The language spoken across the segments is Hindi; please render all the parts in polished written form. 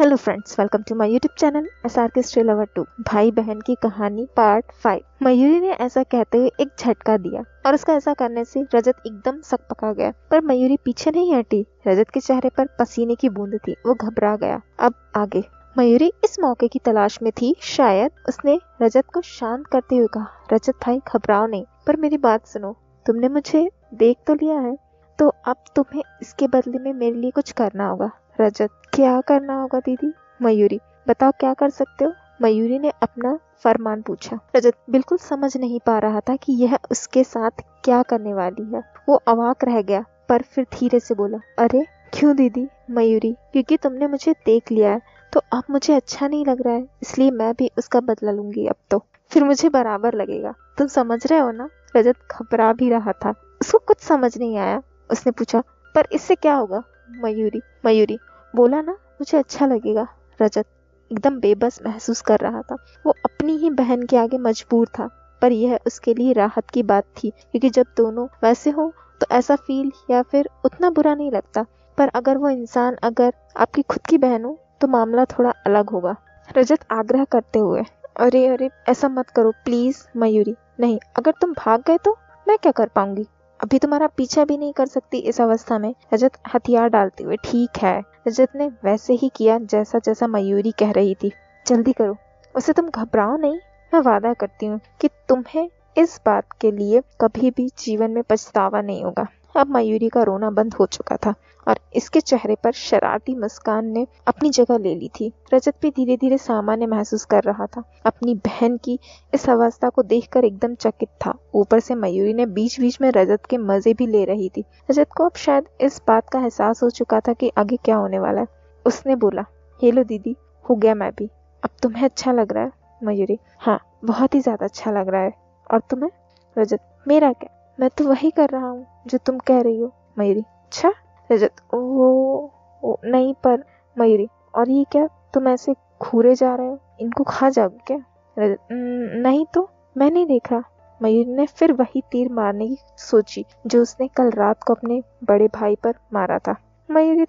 Hello friends, welcome to my YouTube channel SRK story lover 2 भाई बहन की कहानी पार्ट 5। मयूरी ने ऐसा कहते हुए एक झटका दिया और उसका ऐसा करने से रजत एकदम सकपका गया, पर मयूरी पीछे नहीं हटी। रजत के चेहरे पर पसीने की बूंद थी, वो घबरा गया। अब आगे मयूरी इस मौके की तलाश में थी। शायद उसने रजत को शांत करते हुए कहा, रजत भाई घबराओ नहीं, पर मेरी बात सुनो, तुमने मुझे देख तो लिया है, तो अब तुम्हें इसके बदले में मेरे लिए कुछ करना होगा। रजत, क्या करना होगा दीदी? मयूरी, बताओ क्या कर सकते हो? मयूरी ने अपना फरमान पूछा। रजत बिल्कुल समझ नहीं पा रहा था कि यह उसके साथ क्या करने वाली है। वो अवाक रह गया, पर फिर धीरे से बोला, अरे क्यों दीदी? मयूरी, क्योंकि तुमने मुझे देख लिया है तो अब मुझे अच्छा नहीं लग रहा है, इसलिए मैं भी उसका बदला लूंगी। अब तो फिर मुझे बराबर लगेगा, तुम समझ रहे हो ना? रजत घबरा भी रहा था, उसको कुछ समझ नहीं आया। उसने पूछा, पर इससे क्या होगा? मयूरी, मयूरी बोला ना, मुझे अच्छा लगेगा। रजत एकदम बेबस महसूस कर रहा था, वो अपनी ही बहन के आगे मजबूर था, पर यह उसके लिए राहत की बात थी, क्योंकि जब दोनों वैसे हो तो ऐसा फील या फिर उतना बुरा नहीं लगता, पर अगर वो इंसान अगर आपकी खुद की बहन हो तो मामला थोड़ा अलग होगा। रजत आग्रह करते हुए, अरे अरे ऐसा मत करो प्लीज। मयूरी, नहीं, अगर तुम भाग गए तो मैं क्या कर पाऊंगी? अभी तुम्हारा पीछा भी नहीं कर सकती इस अवस्था में। रजत हथियार डालते हुए, ठीक है। रजत ने वैसे ही किया जैसा जैसा मयूरी कह रही थी। जल्दी करो उसे, तुम घबराओ नहीं, मैं वादा करती हूँ कि तुम्हें इस बात के लिए कभी भी जीवन में पछतावा नहीं होगा। अब मयूरी का रोना बंद हो चुका था और इसके चेहरे पर शरारती मुस्कान ने अपनी जगह ले ली थी। रजत भी धीरे धीरे सामान्य महसूस कर रहा था। अपनी बहन की इस अवस्था को देखकर एकदम चकित था। ऊपर से मयूरी ने बीच बीच में रजत के मजे भी ले रही थी। रजत को अब शायद इस बात का एहसास हो चुका था कि आगे क्या होने वाला है। उसने बोला, हेलो दीदी, हो गया मैं भी। अब तुम्हें अच्छा लग रहा है? मयूरी, हाँ बहुत ही ज्यादा अच्छा लग रहा है। और तुम्हें? रजत, मेरा क्या, मैं तो वही कर रहा हूँ जो तुम कह रही हो। मयूरी, अच्छा। रजत, वो नहीं, पर मयूरी, और ये क्या तुम ऐसे घूरे जा रहे हो, इनको खा जाओगे क्या? रजत, नहीं तो मैं नहीं देखा। मयूरी ने फिर वही तीर मारने की सोची जो उसने कल रात को अपने बड़े भाई पर मारा था। मयूरी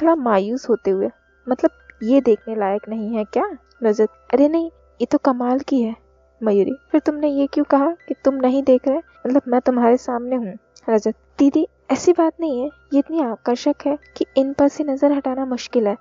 थोड़ा मायूस होते हुए, मतलब ये देखने लायक नहीं है क्या? रजत, अरे नहीं, ये तो कमाल की है। मयूरी, फिर तुमने ये क्यों कहा कि तुम नहीं देख रहे, मतलब मैं तुम्हारे सामने हूँ। रजत, दीदी ऐसी बात नहीं है, ये इतनी आकर्षक है कि इन पर से नजर हटाना मुश्किल है।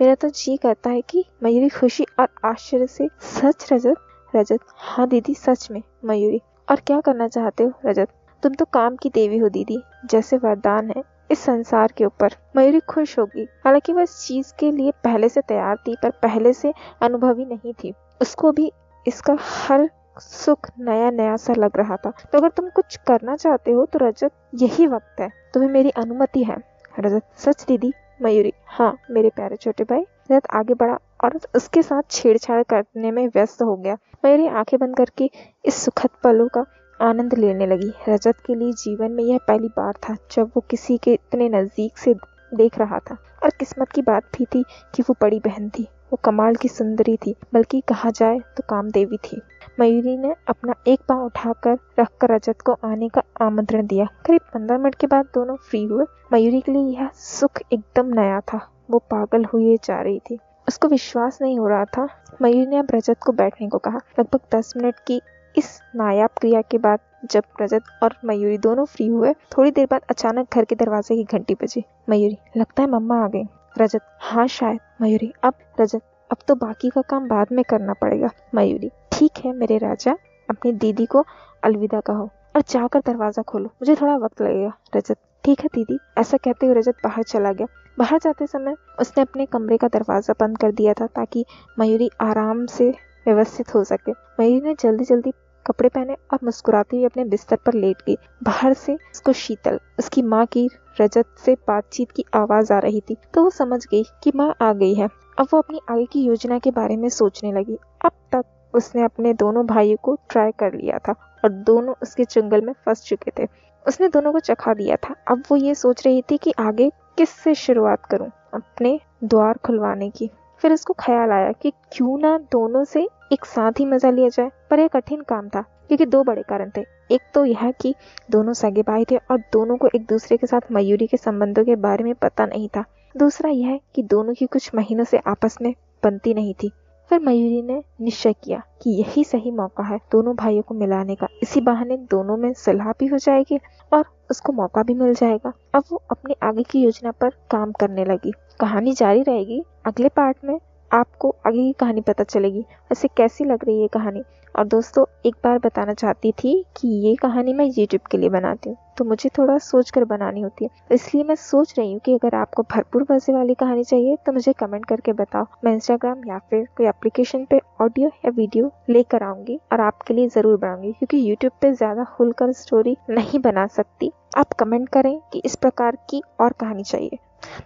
मेरा तो जी करता है कि मयूरी खुशी और आश्चर्य से, सच? रजत, रजत, हाँ दीदी सच में। मयूरी, और क्या करना चाहते हो? रजत, तुम तो काम की देवी हो दीदी, जैसे वरदान है इस संसार के ऊपर। मयूरी खुश होगी, हालांकि वह इस चीज के लिए पहले से तैयार थी, पर पहले से अनुभवी नहीं थी। उसको भी इसका हर सुख नया नया सा लग रहा था। तो अगर तुम कुछ करना चाहते हो तो रजत यही वक्त है, तुम्हें मेरी अनुमति है। रजत, सच दीदी? मयूरी, हाँ मेरे प्यारे छोटे भाई। रजत आगे बढ़ा और उसके साथ छेड़छाड़ करने में व्यस्त हो गया। मयूरी आंखें बंद करके इस सुखद पलों का आनंद लेने लगी। रजत के लिए जीवन में यह पहली बार था जब वो किसी के इतने नजदीक से देख रहा था, और किस्मत की बात भी थी कि वो बड़ी बहन थी। वो कमाल की सुंदरी थी, बल्कि कहा जाए तो कामदेवी थी। मयूरी ने अपना एक पांव उठाकर रखकर रजत को आने का आमंत्रण दिया। करीब 15 मिनट के बाद दोनों फ्री हुए। मयूरी के लिए यह सुख एकदम नया था, वो पागल हुए जा रही थी, उसको विश्वास नहीं हो रहा था। मयूरी ने अब रजत को बैठने को कहा। लगभग 10 मिनट की इस नायाब क्रिया के बाद जब रजत और मयूरी दोनों फ्री हुए, थोड़ी देर बाद अचानक घर के दरवाजे की घंटी बजी। मयूरी, लगता है मम्मा आ गई। रजत, हाँ शायद। मयूरी, अब? रजत, अब तो बाकी का काम बाद में करना पड़ेगा। मयूरी, ठीक है मेरे राजा, अपनी दीदी को अलविदा कहो और जाकर दरवाजा खोलो, मुझे थोड़ा वक्त लगेगा। रजत, ठीक है दीदी। ऐसा कहते हुए रजत बाहर चला गया। बाहर जाते समय उसने अपने कमरे का दरवाजा बंद कर दिया था ताकि मयूरी आराम से व्यवस्थित हो सके। मयूरी ने जल्दी जल्दी कपड़े पहने और मुस्कुराती हुई अपने बिस्तर पर लेट गई। बाहर से उसको शीतल, उसकी माँ की रजत से बातचीत की आवाज आ रही थी, तो वो समझ गई कि माँ आ गई है। अब वो अपनी आगे की योजना के बारे में सोचने लगी। अब तक उसने अपने दोनों भाइयों को ट्राई कर लिया था और दोनों उसके चंगल में फंस चुके थे। उसने दोनों को चखा दिया था। अब वो ये सोच रही थी कि आगे किस से शुरुआत करूं अपने द्वार खुलवाने की। फिर उसको ख्याल आया कि क्यों ना दोनों से एक साथ ही मजा लिया जाए, पर यह कठिन काम था क्योंकि दो बड़े कारण थे। एक तो यह कि दोनों सगे भाई थे और दोनों को एक दूसरे के साथ मयूरी के संबंधों के बारे में पता नहीं था। दूसरा यह कि दोनों की कुछ महीनों से आपस में बनती नहीं थी। फिर मयूरी ने निश्चय किया कि यही सही मौका है दोनों भाइयों को मिलाने का, इसी बहाने दोनों में सलाह भी हो जाएगी और उसको मौका भी मिल जाएगा। अब वो अपने आगे की योजना पर काम करने लगी। कहानी जारी रहेगी, अगले पार्ट में आपको आगे की कहानी पता चलेगी। ऐसे कैसी लग रही है कहानी? और दोस्तों एक बार बताना चाहती थी कि ये कहानी मैं यूट्यूब के लिए बनाती हूँ, तो मुझे थोड़ा सोच कर बनानी होती है, इसलिए मैं सोच रही हूँ कि अगर आपको भरपूर मजे वाली कहानी चाहिए तो मुझे कमेंट करके बताओ। मैं इंस्टाग्राम या फिर कोई एप्लीकेशन पे ऑडियो या वीडियो लेकर आऊंगी और आपके लिए जरूर बनाऊंगी, क्योंकि यूट्यूब पे ज्यादा खुलकर स्टोरी नहीं बना सकती। आप कमेंट करें कि इस प्रकार की और कहानी चाहिए,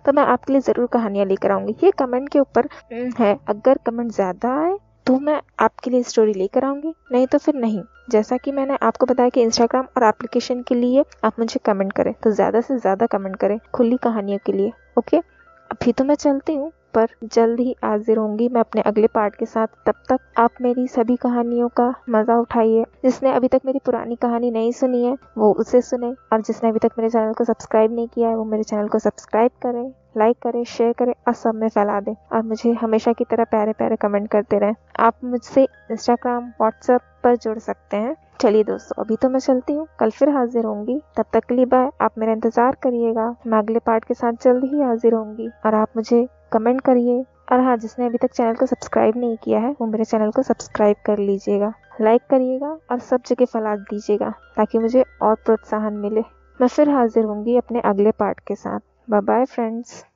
तो मैं आपके लिए जरूर कहानियाँ लेकर आऊंगी। ये कमेंट के ऊपर है, अगर कमेंट ज्यादा आए तो मैं आपके लिए स्टोरी लेकर आऊंगी, नहीं तो फिर नहीं। जैसा कि मैंने आपको बताया कि इंस्टाग्राम और एप्लीकेशन के लिए आप मुझे कमेंट करें, तो ज़्यादा से ज़्यादा कमेंट करें खुली कहानियों के लिए। ओके, अभी तो मैं चलती हूँ, पर जल्द ही हाजिर होंगी मैं अपने अगले पार्ट के साथ। तब तक आप मेरी सभी कहानियों का मज़ा उठाइए। जिसने अभी तक मेरी पुरानी कहानी नहीं सुनी है वो उसे सुने, और जिसने अभी तक मेरे चैनल को सब्सक्राइब नहीं किया है वो मेरे चैनल को सब्सक्राइब करें, लाइक करें, शेयर करें और सब में फैला दें। और मुझे हमेशा की तरह प्यारे प्यारे कमेंट करते रहें। आप मुझसे इंस्टाग्राम, व्हाट्सएप पर जुड़ सकते हैं। चलिए दोस्तों, अभी तो मैं चलती हूँ, कल फिर हाजिर होंगी। तब तक के लिए बाय। आप मेरा इंतज़ार करिएगा, मैं अगले पार्ट के साथ जल्द ही हाजिर होंगी और आप मुझे कमेंट करिए। और हाँ, जिसने अभी तक चैनल को सब्सक्राइब नहीं किया है वो मेरे चैनल को सब्सक्राइब कर लीजिएगा, लाइक करिएगा और सब जगह फैला दीजिएगा, ताकि मुझे और प्रोत्साहन मिले। मैं फिर हाजिर होंगी अपने अगले पार्ट के साथ। Bye bye friends.